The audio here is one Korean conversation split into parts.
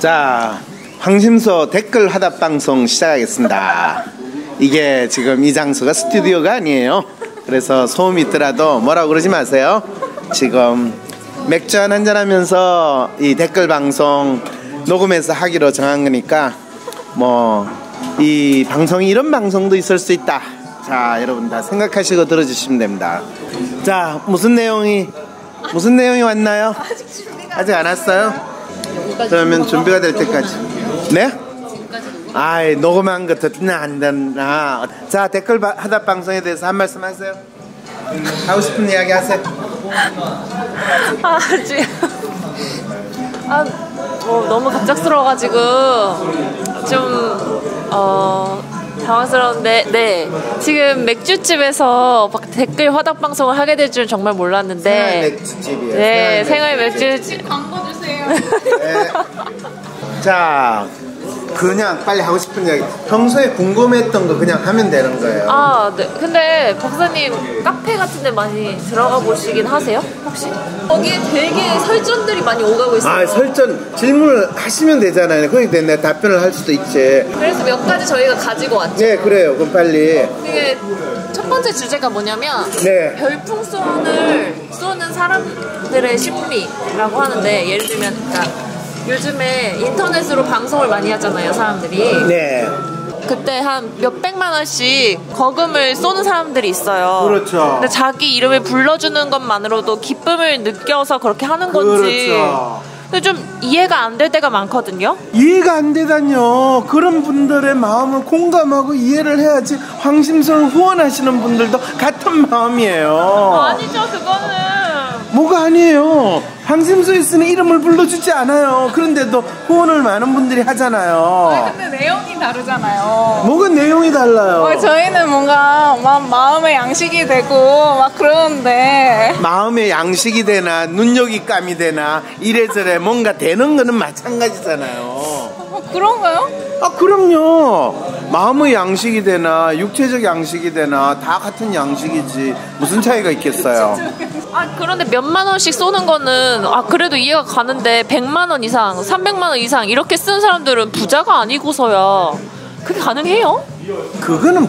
자, 황심소 댓글 화답 방송 시작하겠습니다. 이게 지금 이 장소가 스튜디오가 아니에요. 그래서 소음이 있더라도 뭐라고 그러지 마세요. 지금 맥주 한잔 하면서 이 댓글 방송 녹음해서 하기로 정한 거니까 뭐 이 방송이 이런 방송도 있을 수 있다. 자, 여러분 다 생각하시고 들어주시면 됩니다. 자, 무슨 내용이 왔나요? 아직 안 왔어요? 그러면 준비가 될 때까지. 네? 아이, 녹음한 거 듣나 안 듣나. 자, 댓글 하다 방송에 대해서 한 말씀 하세요. 하고 싶은 이야기 하세요. 아, 지금 뭐 너무 갑작스러워가지고 좀 당황스러운데, 네, 지금 맥주집에서 막 댓글 화답 방송을 하게 될 줄 정말 몰랐는데. 생활 맥주집이에요. 네, 생활 맥주집. 광고 주세요. 네. 자, 그냥 빨리 하고 싶은 이야기. 평소에 궁금했던 거 그냥 하면 되는 거예요. 아, 네. 근데 박사님 카페 같은 데 많이 들어가 보시긴 하세요? 혹시? 거기에 되게 설전들이 많이 오가고 있어요. 아, 설전 질문을 하시면 되잖아요. 그러니까 내가 답변을 할 수도 있지. 그래서 몇 가지 저희가 가지고 왔죠. 네, 그래요. 그럼 빨리. 이게 첫 번째 주제가 뭐냐면, 네, 별풍선을 쏘는 사람들의 심리라고 하는데, 예를 들면 그러니까 요즘에 인터넷으로 방송을 많이 하잖아요, 사람들이. 네. 그때 한 몇백만 원씩 거금을 쏘는 사람들이 있어요. 그렇죠. 근데 자기 이름을 불러주는 것만으로도 기쁨을 느껴서 그렇게 하는 건지. 그렇죠. 근데 좀 이해가 안 될 때가 많거든요. 이해가 안 되다뇨. 그런 분들의 마음을 공감하고 이해를 해야지. 황심소를 후원하시는 분들도 같은 마음이에요. 아니죠, 그거는. 뭐가 아니에요. 황심소에 있으니 이름을 불러주지 않아요. 그런데도 후원을 많은 분들이 하잖아요. 아니, 근데 내용이 다르잖아요. 뭐가 내용이 달라요? 저희는 뭔가 막 마음의 양식이 되고 막 그러는데, 마음의 양식이 되나 눈여기감이 되나 이래저래 뭔가 되는 거는 마찬가지잖아요. 그런가요? 아, 그럼요. 마음의 양식이 되나 육체적 양식이 되나 다 같은 양식이지 무슨 차이가 있겠어요. 아, 그런데 몇만 원씩 쏘는 거는 아 그래도 이해가 가는데 100만 원 이상 300만 원 이상 이렇게 쓴 사람들은 부자가 아니고서야 그게 가능해요? 그거는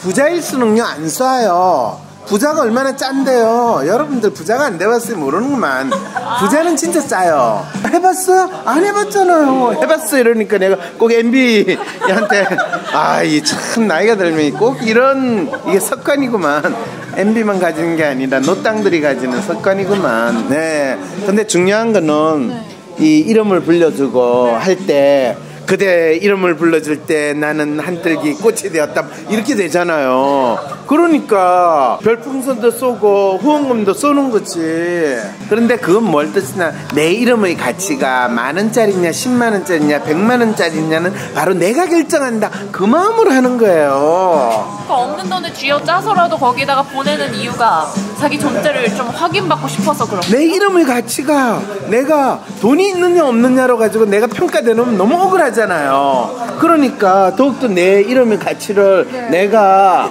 부자일수는요 안 쏴요. 부자가 얼마나 짠데요. 여러분들 부자가 안 돼봤으면 모르는구만. 부자는 진짜 짜요. 해봤어요? 안 해봤잖아요. 해봤어 이러니까 내가 꼭 MB한테 아, 이 참 나이가 들면 꼭 이런 이게 습관이구만. MB만 가지는 게 아니라 노땅들이 가지는 습관이구만. 네. 근데 중요한 거는 이 이름을 불려주고 할 때 그대 이름을 불러줄 때 나는 한뜰기 꽃이 되었다 이렇게 되잖아요. 그러니까 별풍선도 쏘고 후원금도 쏘는 거지. 그런데 그건 뭘 뜻이냐, 내 이름의 가치가 만원짜리냐 10만원짜리냐 100만원짜리냐는 바로 내가 결정한다, 그 마음으로 하는 거예요. 그러니까 없는 돈을 쥐어짜서라도 거기다가 보내는 이유가 자기 존재를 좀 확인받고 싶어서 그런 거예요. 내 이름의 가치가 내가 돈이 있느냐 없느냐로 가지고 내가 평가되면 너무 억울하지 잖아요. 그러니까 더욱더 내 이름의 가치를, 네, 내가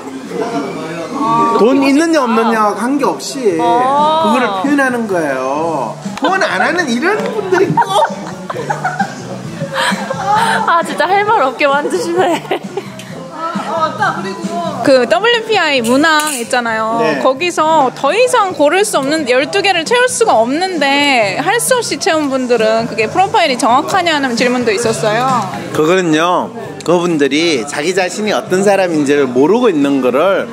돈 있느냐 없느냐 관계없이 그거를 표현하는 거예요. 후원 안 하는 이런 분들이 꼭. 아, 진짜 할 말 없게 만드시네. 맞다. 그리고 그 WPI 문항 있잖아요. 네. 거기서 더 이상 고를 수 없는 12개를 채울 수가 없는데 할 수 없이 채운 분들은 그게 프로파일이 정확하냐는 질문도 있었어요. 그거는요, 그분들이 자기 자신이 어떤 사람인지를 모르고 있는 거를,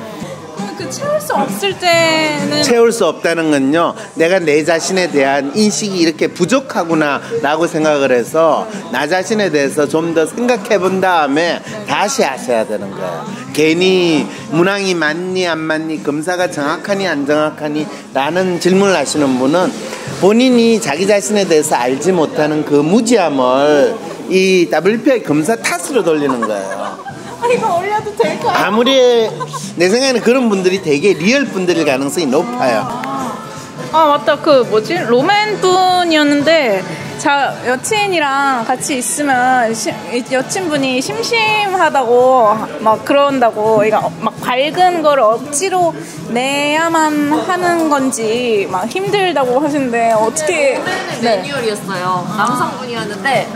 그 채울 수 없을 때는, 채울 수 없다는 건요 내가 내 자신에 대한 인식이 이렇게 부족하구나 라고 생각을 해서 나 자신에 대해서 좀 더 생각해 본 다음에 다시 하셔야 되는 거예요. 괜히 문항이 맞니 안 맞니 검사가 정확하니 안 정확하니 라는 질문을 하시는 분은 본인이 자기 자신에 대해서 알지 못하는 그 무지함을 이 WPI 검사 탓으로 돌리는 거예요. 이거 올려도 될까요? 아무리 내 생각에는 그런 분들이 되게 리얼 분들일 가능성이 높아요. 아, 맞다. 그 뭐지? 로맨 분이었는데 여친이랑 같이 있으면 여친분이 심심하다고 막 그런다고, 그러니까 막 밝은 걸 억지로 내야만 하는 건지 막 힘들다고 하시는데 어떻게. 오늘은 매뉴얼이었어요. 남성분이었는데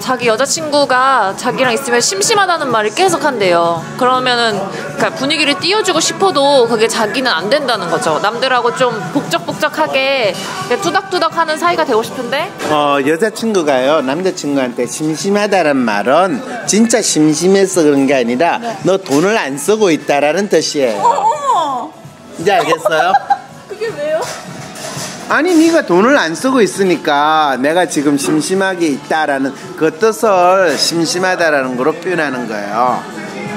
자기 여자친구가 자기랑 있으면 심심하다는 말을 계속 한대요. 그러면은 그러니까 분위기를 띄워주고 싶어도 그게 자기는 안 된다는 거죠. 남들하고 좀 복적복적하게 투닥투닥하는 사이가 되고 싶은데 여자친구가요 남자친구한테 심심하다는 말은 진짜 심심해서 그런 게 아니라 네. 너 돈을 안 쓰고 있다라는 뜻이에요. 어머! 이제 알겠어요? 그게 왜요? 아니 네가 돈을 안 쓰고 있으니까 내가 지금 심심하게 있다라는 그 뜻을 심심하다라는 거로 표현하는 거예요.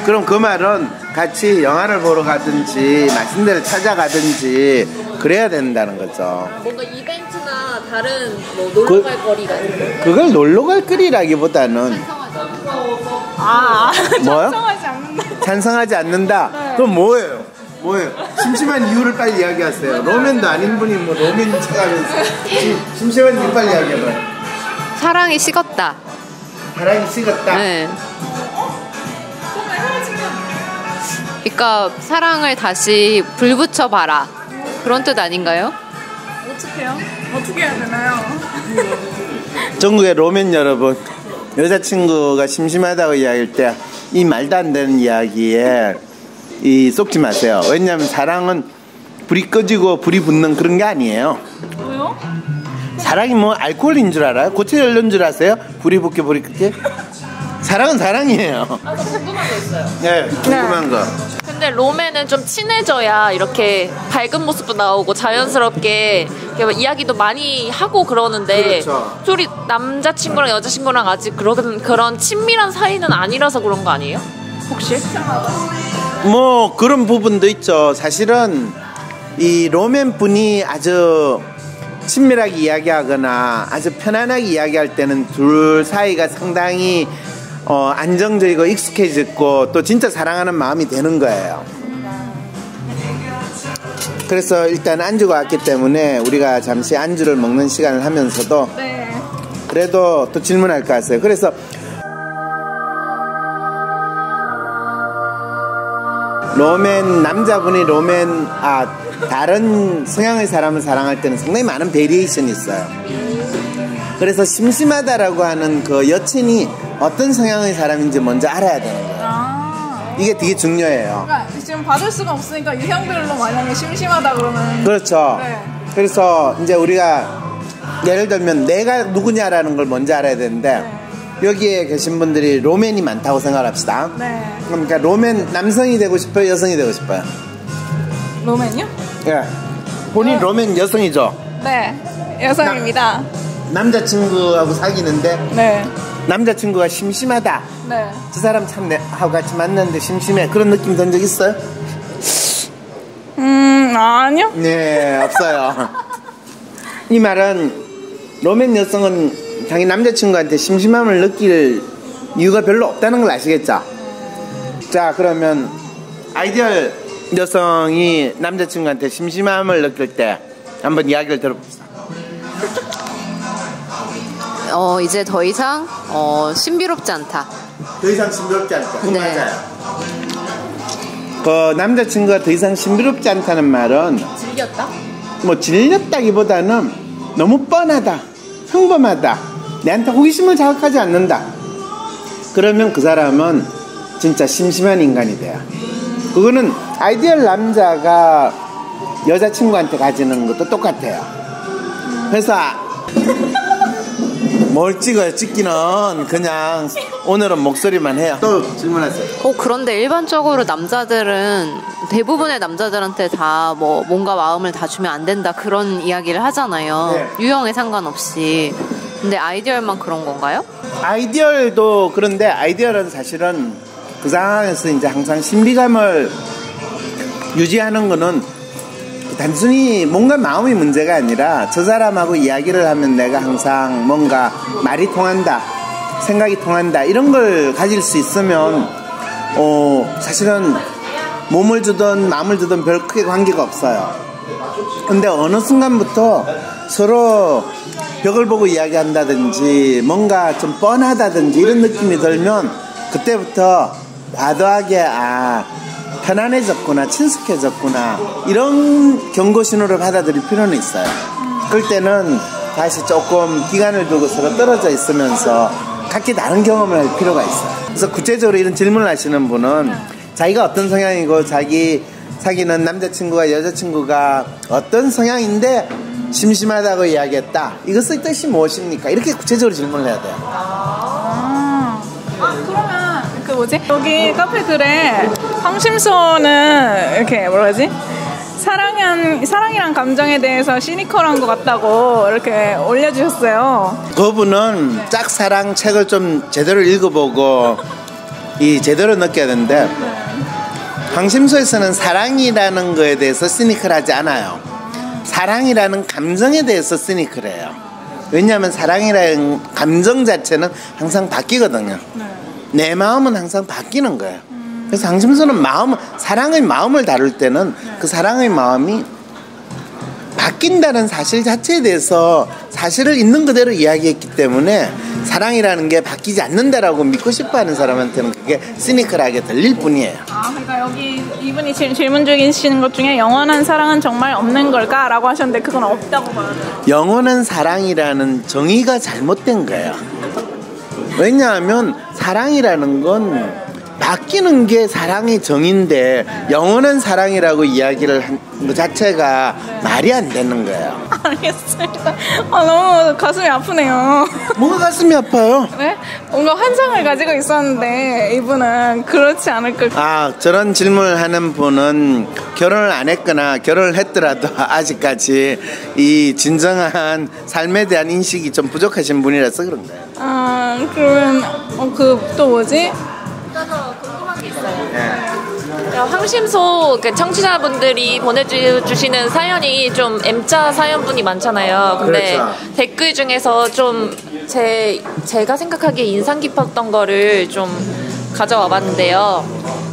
그럼 그 말은 같이 영화를 보러 가든지 맛있는 데를 찾아가든지 그래야 된다는 거죠. 뭔가 이벤트나 다른 뭐 놀러 갈 거리가 있는 그걸 놀러 갈 거리라기보다는 뭐요? 찬성하지 않는다. 찬성하지 않는다? 네. 그럼 뭐예요? 뭐예요? 심심한 이유를 빨리 이야기하세요. 로맨도 아닌 분이 뭐 로맨 찾아가면서 심심한 이유 빨리 이야기해봐요. 사랑이 식었다. 사랑이 식었다? 네. 그러니까 사랑을 다시 불붙여봐라. 그런 뜻 아닌가요? 어떡해요? 어떻게 해야 되나요? 전국의 로맨 여러분, 여자친구가 심심하다고 이야기할 때 이 말도 안 되는 이야기에 속지 마세요. 왜냐하면 사랑은 불이 꺼지고 불이 붙는 그런 게 아니에요. 왜요? 사랑이 뭐 알코올인 줄 알아요? 고체 연료인 줄 아세요? 불이 붙게 불이 끄게? 사랑은 사랑이에요. 아, 저 궁금한 거 있어요. 네, 궁금한 거. 근데 로맨은 좀 친해져야 이렇게 밝은 모습도 나오고 자연스럽게 이야기도 많이 하고 그러는데 그렇죠. 둘이 남자친구랑 여자친구랑 아직 그런 친밀한 사이는 아니라서 그런 거 아니에요? 혹시? 뭐 그런 부분도 있죠. 사실은 이 로맨 분이 아주 친밀하게 이야기하거나 아주 편안하게 이야기할 때는 둘 사이가 상당히 안정적이고 익숙해지고 또 진짜 사랑하는 마음이 되는 거예요. 그래서 일단 안주가 왔기 때문에 우리가 잠시 안주를 먹는 시간을 하면서도 그래도 또 질문할 것 같아요. 그래서 로맨 남자분이 로맨 다른 성향의 사람을 사랑할 때는 상당히 많은 베리에이션이 있어요. 그래서 심심하다라고 하는 그 여친이 어떤 성향의 사람인지 먼저 알아야 되는 거예요. 이게 되게 중요해요. 그러니까 지금 받을 수가 없으니까 유형별로 만약에 심심하다 그러면 그렇죠. 네. 그래서 이제 우리가 예를 들면 내가 누구냐라는 걸 먼저 알아야 되는데 네. 여기에 계신 분들이 로맨이 많다고 생각합시다. 네. 그러니까 로맨 남성이 되고 싶어요? 여성이 되고 싶어요? 로맨이요? 예. 본인 로맨 여성이죠? 네. 여성입니다. 남자친구하고 사귀는데 네. 남자친구가 심심하다. 네. 저 사람 참 내하고 같이 만났는데 심심해. 그런 느낌 든 적 있어요? 아니요. 네. 없어요. 이 말은 로맨 여성은 자기 남자친구한테 심심함을 느낄 이유가 별로 없다는 걸 아시겠죠? 자 그러면 아이디얼 여성이 남자친구한테 심심함을 느낄 때 한번 이야기를 들어봅시다. 이제 더 이상 신비롭지 않다. 더 이상 신비롭지 않다. 네. 맞아요. 그 남자친구가 더 이상 신비롭지 않다는 말은 질렸다? 뭐 질렸다기보다는 너무 뻔하다, 평범하다, 내한테 호기심을 자극하지 않는다. 그러면 그 사람은 진짜 심심한 인간이 돼요. 그거는 아이디얼 남자가 여자친구한테 가지는 것도 똑같아요. 그래서 뭘 찍어요? 찍기는 그냥 오늘은 목소리만 해요. 또 질문하세요. 그런데 일반적으로 남자들은 대부분의 남자들한테 다 뭔가 마음을 다 주면 안 된다 그런 이야기를 하잖아요. 네. 유형에 상관없이. 근데 아이디얼만 그런 건가요? 아이디얼도 그런데 아이디얼은 사실은 그 상황에서 이제 항상 신비감을 유지하는 거는 단순히 뭔가 마음의 문제가 아니라 저 사람하고 이야기를 하면 내가 항상 뭔가 말이 통한다, 생각이 통한다 이런 걸 가질 수 있으면 사실은 몸을 주든 마음을 주든 별 크게 관계가 없어요. 근데 어느 순간부터 서로 벽을 보고 이야기한다든지 뭔가 좀 뻔하다든지 이런 느낌이 들면 그때부터 과도하게 아 편안해졌구나, 친숙해졌구나 이런 경고신호를 받아들일 필요는 있어요. 그럴 때는 다시 조금 기간을 두고 서로 떨어져 있으면서 각기 다른 경험을 할 필요가 있어요. 그래서 구체적으로 이런 질문을 하시는 분은 자기가 어떤 성향이고 자기 사귀는 남자친구가 여자친구가 어떤 성향인데 심심하다고 이야기했다. 이것의 뜻이 무엇입니까? 이렇게 구체적으로 질문을 해야 돼요. 그러면 그 뭐지? 여기 카페 글에 황심소는 이렇게 뭐라 하지? 사랑이란 감정에 대해서 시니컬한 것 같다고 이렇게 올려주셨어요. 그분은 네. 짝사랑 책을 좀 제대로 읽어보고 이 제대로 느껴야 되는데 황심소에서는 사랑이라는 거에 대해서 시니컬하지 않아요. 사랑이라는 감정에 대해서 시니컬해요. 왜냐하면 사랑이라는 감정 자체는 항상 바뀌거든요. 내 마음은 항상 바뀌는 거예요. 그래서 황심소는 사랑의 마음을 다룰 때는 그 사랑의 마음이 바뀐다는 사실 자체에 대해서 사실을 있는 그대로 이야기했기 때문에 사랑이라는 게 바뀌지 않는다라고 믿고 싶어하는 사람한테는 그게 시니컬하게 들릴 뿐이에요. 그러니까 여기 이분이 질문 주신 것 중에 영원한 사랑은 정말 없는 걸까? 라고 하셨는데 그건 없다고 말하는 거예요. 영원한 사랑이라는 정의가 잘못된 거예요. 왜냐하면 사랑이라는 건 바뀌는 게 사랑의 정의인데 영원한 사랑이라고 이야기를 한 것 자체가 말이 안 되는 거예요. 알겠습니다. 너무 가슴이 아프네요. 뭐가 가슴이 아파요? 네? 뭔가 환상을 가지고 있었는데 이분은 그렇지 않을까. 저런 질문을 하는 분은 결혼을 안 했거나 결혼을 했더라도 아직까지 이 진정한 삶에 대한 인식이 좀 부족하신 분이라서 그런 거예요. 그러면 또 뭐지? 궁금한 게 있어요. 네. 황심소 청취자분들이 보내주시는 사연이 좀 M자 사연분이 많잖아요. 근데 그렇죠. 댓글 중에서 좀 제가 생각하기에 인상 깊었던 거를 좀 가져와 봤는데요.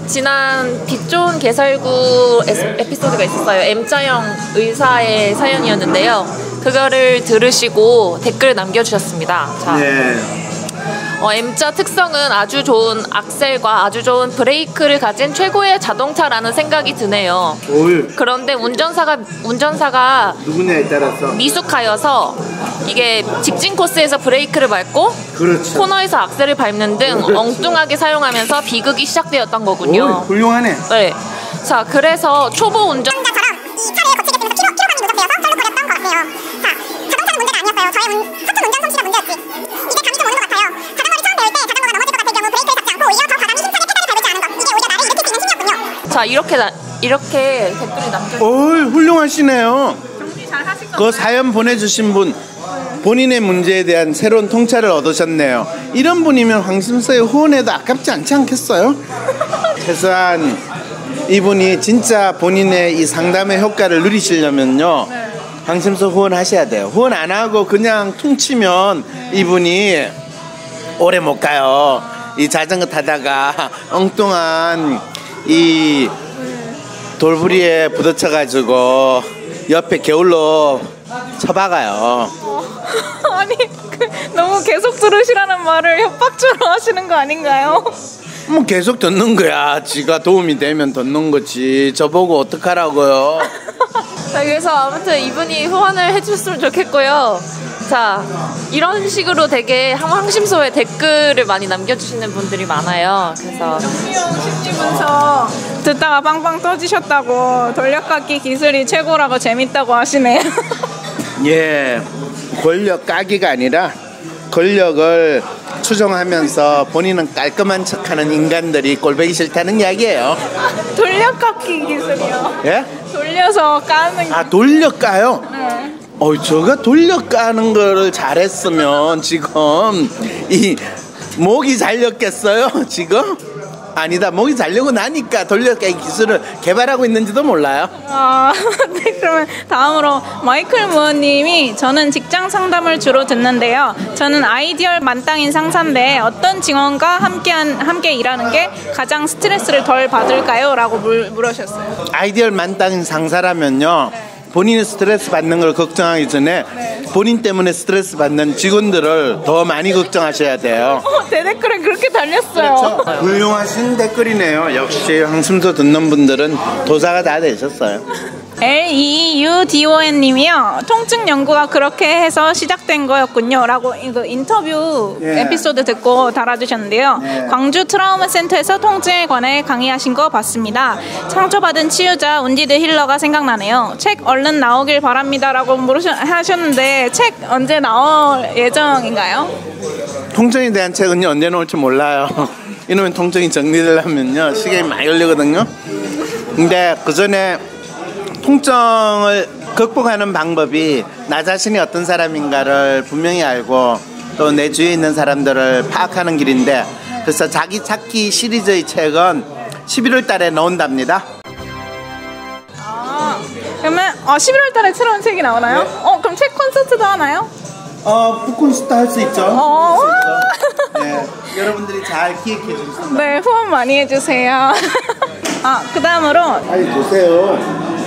지난 빛 좋은 개살구 에피소드가 있었어요. M자형 의사의 사연이었는데요. 그거를 들으시고 댓글을 남겨주셨습니다. 자. 네. M자 특성은 아주 좋은 악셀과 아주 좋은 브레이크를 가진 최고의 자동차라는 생각이 드네요. 그런데 운전사가 누구냐에 따라서 미숙하여서 이게 직진 코스에서 브레이크를 밟고 그렇죠. 코너에서 악셀을 밟는 등 그렇죠. 엉뚱하게 사용하면서 비극이 시작되었던 거군요. 훌륭하네. 네. 자, 그래서 초보 운전자처럼 이 차를 거칠게 뛰면서 키로간이 문제되어서 절로 걸렸던 것 같아요. 자, 자동차는 문제가 아니었어요. 저의 서툰 운전 솜씨가 문제였지. 이게 감이 좀 오는 것 같아요. 자, 이렇게 댓글이 남겨주세요. 훌륭하시네요. 정리 잘 하실 것 같아요. 그 사연 보내주신 분 본인의 문제에 대한 새로운 통찰을 얻으셨네요. 이런 분이면 황심소의 후원에도 아깝지 않지 않겠어요? 최소한 이분이 진짜 본인의 이 상담의 효과를 누리시려면요 네. 황심소 후원하셔야 돼요. 후원 안 하고 그냥 퉁치면 네. 이분이 오래 못 가요. 이 자전거 타다가 엉뚱한 이 돌부리에 부딪혀가지고 옆에 겨울로 쳐박아요. 아니 너무 계속 들으시라는 말을 협박주로 하시는 거 아닌가요? 뭐 계속 듣는 거야. 지가 도움이 되면 듣는 거지. 저보고 어떡하라고요. 자, 그래서 아무튼 이분이 후원을 해주셨으면 좋겠고요. 자, 이런 식으로 되게 황심소에 댓글을 많이 남겨주시는 분들이 많아요. 그래서 정미용 심리분석 듣다가 빵빵 터지셨다고 돌려깎기 기술이 최고라고 재밌다고 하시네요. 예, 권력 까기가 아니라 권력을 추종하면서 본인은 깔끔한 척하는 인간들이 꼴보기 싫다는 이야기예요. 돌려깎기 기술이요? 예? 돌려서 까는. 돌려 까요? 네. 저가 돌려 까는 거를 잘했으면 지금 이 목이 잘렸겠어요? 지금? 아니다, 목이 잘리고 나니까 돌려 까기 기술을 개발하고 있는지도 몰라요. 네, 그러면 다음으로 마이클 무어님이 저는 직장 상담을 주로 듣는데요. 저는 아이디얼 만땅인 상사인데 어떤 직원과 함께 일하는 게 가장 스트레스를 덜 받을까요? 라고 물으셨어요. 아이디얼 만땅인 상사라면요. 네. 본인이 스트레스 받는 걸 걱정하기 전에 본인 때문에 스트레스 받는 직원들을 더 많이 걱정하셔야 돼요. 제 댓글에 그렇게 달렸어요. 그렇죠? 훌륭하신 댓글이네요. 역시 황심소 듣는 분들은 도사가 다 되셨어요. LEUDON 님이요. 통증 연구가 그렇게 해서 시작된 거였군요. 라고 이거 인터뷰 에피소드 듣고 달아주셨는데요. 광주 트라우마 센터에서 통증에 관해 강의하신 거 봤습니다. 상처받은 치유자 운디드 힐러가 생각나네요. 책 얼른 나오길 바랍니다. 라고 하셨는데 책 언제 나올 예정인가요? 통증에 대한 책은요. 언제 나올지 몰라요. 이놈의 통증이 정리되려면요. 시간이 많이 걸리거든요. 근데 그 전에 통증을 극복하는 방법이 나 자신이 어떤 사람인가를 분명히 알고 또 내 주위에 있는 사람들을 파악하는 길인데 그래서 자기 찾기 시리즈의 책은 11월 달에 나온답니다. 아, 그러면 11월 달에 새로운 책이 나오나요? 네. 그럼 책 콘서트도 하나요? 북콘서트 할 수 있죠. 네, 여러분들이 잘 기획해 주세요. 네, 후원 많이 해주세요. 그 다음으로 빨리 주세요.